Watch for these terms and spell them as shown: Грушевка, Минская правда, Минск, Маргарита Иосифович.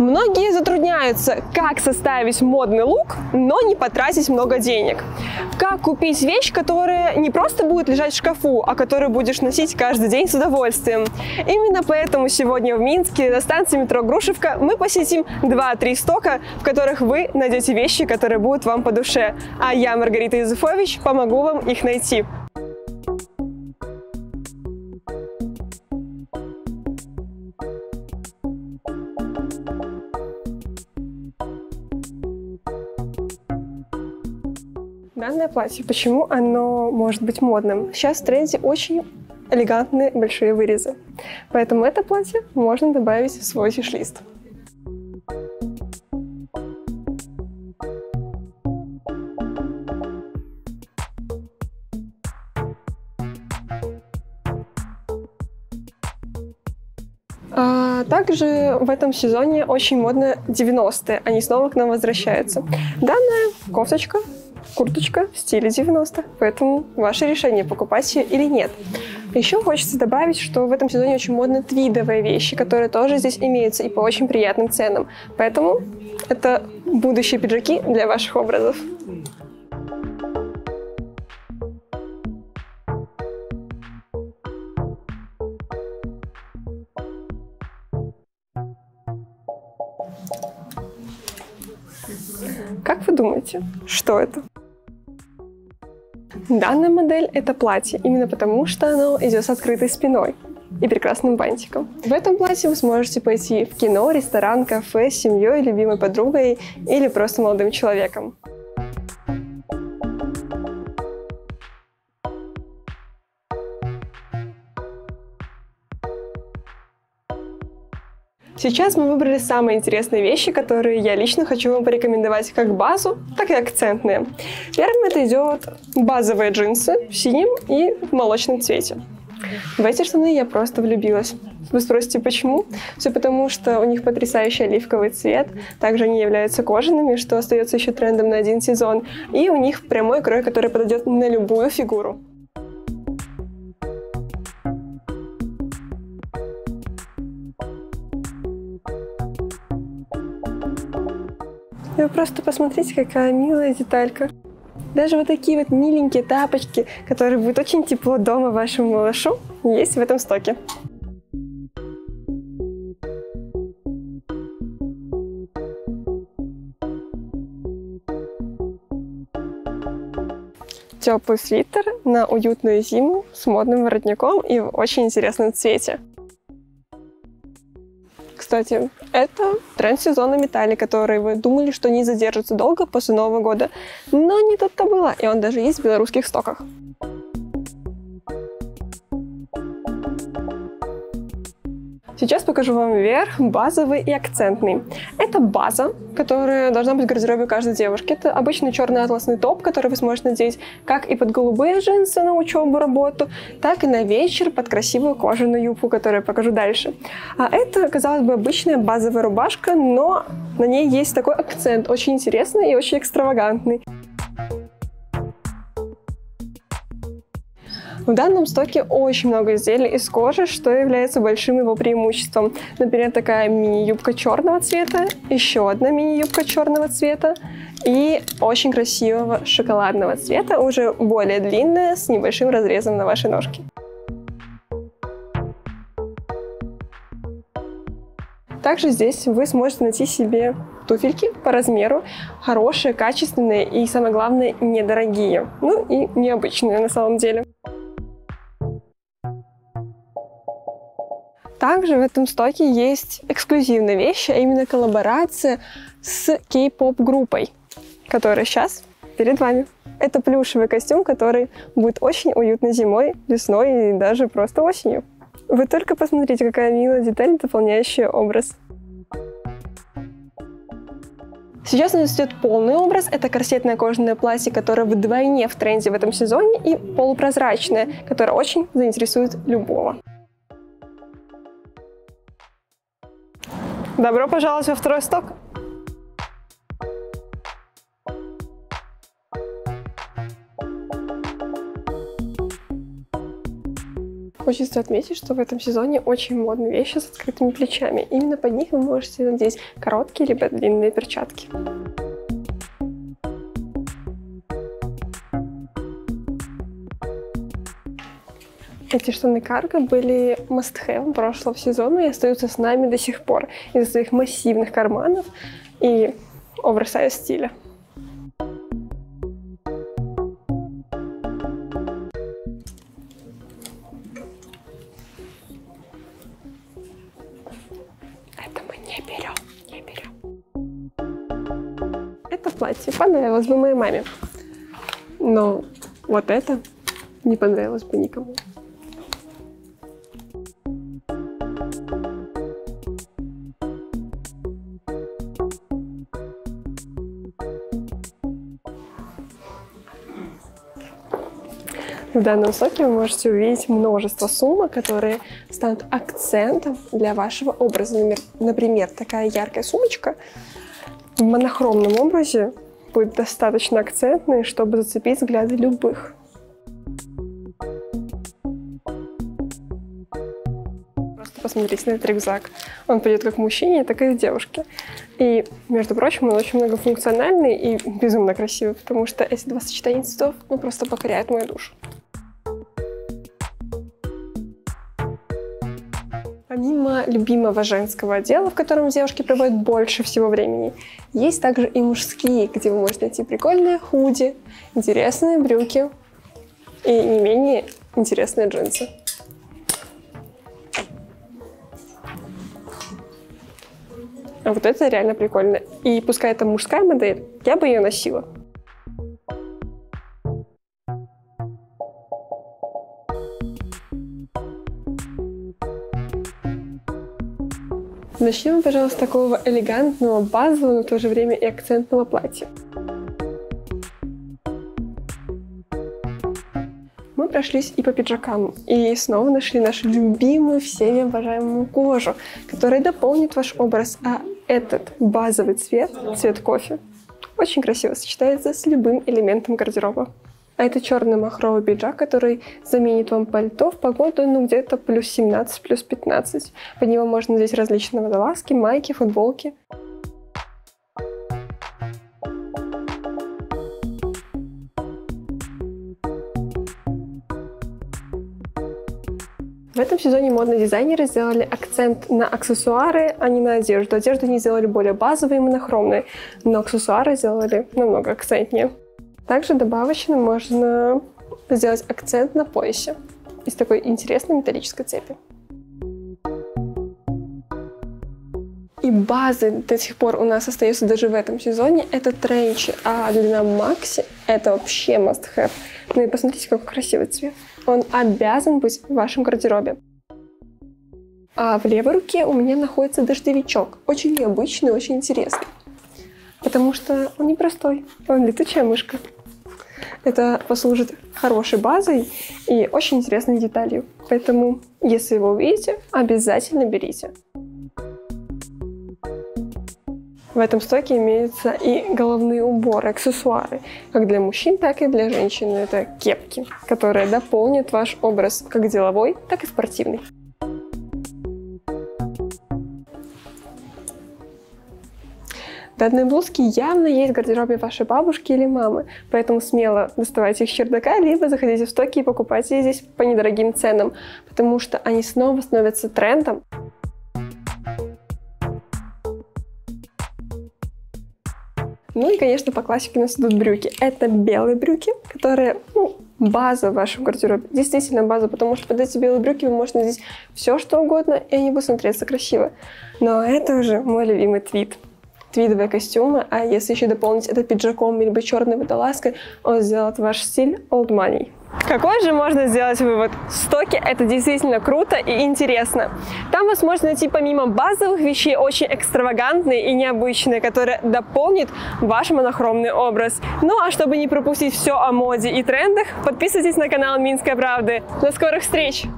Многие затрудняются, как составить модный лук, но не потратить много денег. Как купить вещь, которая не просто будет лежать в шкафу, а которую будешь носить каждый день с удовольствием. Именно поэтому сегодня в Минске на станции метро Грушевка мы посетим 2-3 стока, в которых вы найдете вещи, которые будут вам по душе. А я, Маргарита Иосифович, помогу вам их найти. Данное платье, почему оно может быть модным? Сейчас в тренде очень элегантные большие вырезы, поэтому это платье можно добавить в свой виш-лист. Также в этом сезоне очень модно 90-е, они снова к нам возвращаются. Данная кофточка, курточка в стиле 90-х, поэтому ваше решение, покупать ее или нет. Еще хочется добавить, что в этом сезоне очень модно твидовые вещи, которые тоже здесь имеются и по очень приятным ценам. Поэтому это будущие пиджаки для ваших образов. Как вы думаете, что это? Данная модель – это платье, именно потому, что оно идет с открытой спиной и прекрасным бантиком. В этом платье вы сможете пойти в кино, ресторан, кафе с семьей, любимой подругой или просто молодым человеком. Сейчас мы выбрали самые интересные вещи, которые я лично хочу вам порекомендовать как базу, так и акцентные. Первым это идет базовые джинсы в синем и в молочном цвете. В эти штаны я просто влюбилась. Вы спросите, почему? Все потому, что у них потрясающий оливковый цвет, также они являются кожаными, что остается еще трендом на один сезон, и у них прямой крой, который подойдет на любую фигуру. Вы просто посмотрите, какая милая деталька. Даже вот такие вот миленькие тапочки, которые будут очень тепло дома вашему малышу, есть в этом стоке. Теплый свитер на уютную зиму с модным воротником и в очень интересном цвете. Кстати, это тренд сезона металли, который вы думали, что не задержится долго после Нового года. Но не тут-то было, и он даже есть в белорусских стоках. Сейчас покажу вам верх, базовый и акцентный. Это база, которая должна быть в гардеробе каждой девушки. Это обычный черный атласный топ, который вы сможете надеть как и под голубые джинсы на учебу, работу, так и на вечер под красивую кожаную юбку, которую я покажу дальше. А это, казалось бы, обычная базовая рубашка, но на ней есть такой акцент, очень интересный и очень экстравагантный. В данном стоке очень много изделий из кожи, что является большим его преимуществом. Например, такая мини-юбка черного цвета, еще одна мини-юбка черного цвета и очень красивого шоколадного цвета, уже более длинная, с небольшим разрезом на вашей ножке. Также здесь вы сможете найти себе туфельки по размеру, хорошие, качественные и, самое главное, недорогие. Ну и необычные на самом деле. Также в этом стоке есть эксклюзивная вещь, а именно коллаборация с кей-поп-группой, которая сейчас перед вами. Это плюшевый костюм, который будет очень уютно зимой, весной и даже просто осенью. Вы только посмотрите, какая милая деталь, дополняющая образ. Сейчас у нас идет полный образ. Это корсетное кожаное платье, которое вдвойне в тренде в этом сезоне, и полупрозрачное, которое очень заинтересует любого. Добро пожаловать во второй сток! хочется отметить, что в этом сезоне очень модны вещи с открытыми плечами. Именно под них вы можете надеть короткие либо длинные перчатки. Эти штаны карго были must-have прошлого сезона и остаются с нами до сих пор из-за своих массивных карманов и оверсайз стиля. Это мы не берем, не берем. Это платье понравилось бы моей маме, но вот это не понравилось бы никому. В данном соке вы можете увидеть множество сумок, которые станут акцентом для вашего образа. Например, такая яркая сумочка в монохромном образе будет достаточно акцентной, чтобы зацепить взгляды любых. Просто посмотрите на этот рюкзак. Он пойдет как мужчине, так и девушке. И, между прочим, он очень многофункциональный и безумно красивый, потому что эти два сочетания цветов просто покоряют мою душу. Помимо любимого женского отдела, в котором девушки проводят больше всего времени, есть также и мужские, где вы можете найти прикольные худи, интересные брюки и не менее интересные джинсы. А вот это реально прикольно. И пускай это мужская модель, я бы ее носила. Начнем мы, пожалуй, с такого элегантного, базового, но в то же время и акцентного платья. Мы прошлись и по пиджакам, и снова нашли нашу любимую, всеми обожаемую кожу, которая дополнит ваш образ, а этот базовый цвет, цвет кофе, очень красиво сочетается с любым элементом гардероба. А это черный махровый пиджак, который заменит вам пальто в погоду, ну, где-то плюс 17, плюс 15. Под него можно надеть различные водолазки, майки, футболки. В этом сезоне модные дизайнеры сделали акцент на аксессуары, а не на одежду. Одежду они сделали более базовой и монохромной, но аксессуары сделали намного акцентнее. Также добавочно можно сделать акцент на поясе из такой интересной металлической цепи. И базы до сих пор у нас остаются даже в этом сезоне. Это тренчи, а длина макси – это вообще must-have. Ну и посмотрите, какой красивый цвет. Он обязан быть в вашем гардеробе. А в левой руке у меня находится дождевичок. Очень необычный, очень интересный. Потому что он непростой, он летучая мышка. Это послужит хорошей базой и очень интересной деталью. Поэтому, если его увидите, обязательно берите. В этом стоке имеются и головные уборы, аксессуары, как для мужчин, так и для женщин. Это кепки, которые дополнят ваш образ как деловой, так и спортивный. Данные блузки явно есть в гардеробе вашей бабушки или мамы, поэтому смело доставайте их с чердака, либо заходите в стоки и покупайте здесь по недорогим ценам, потому что они снова становятся трендом. Ну и, конечно, по классике у нас идут брюки. Это белые брюки, которые, ну, база в вашем гардеробе. Действительно база, потому что под эти белые брюки вы можете надеть все, что угодно, и они будут смотреться красиво. Но это уже мой любимый твид. Твидовые костюмы, а если еще дополнить это пиджаком или черной водолазкой, он сделает ваш стиль old money. Какой же можно сделать вывод? Стоки – это действительно круто и интересно. Там вы сможете найти помимо базовых вещей очень экстравагантные и необычные, которые дополнят ваш монохромный образ. Ну а чтобы не пропустить все о моде и трендах, подписывайтесь на канал Минской правды. До скорых встреч!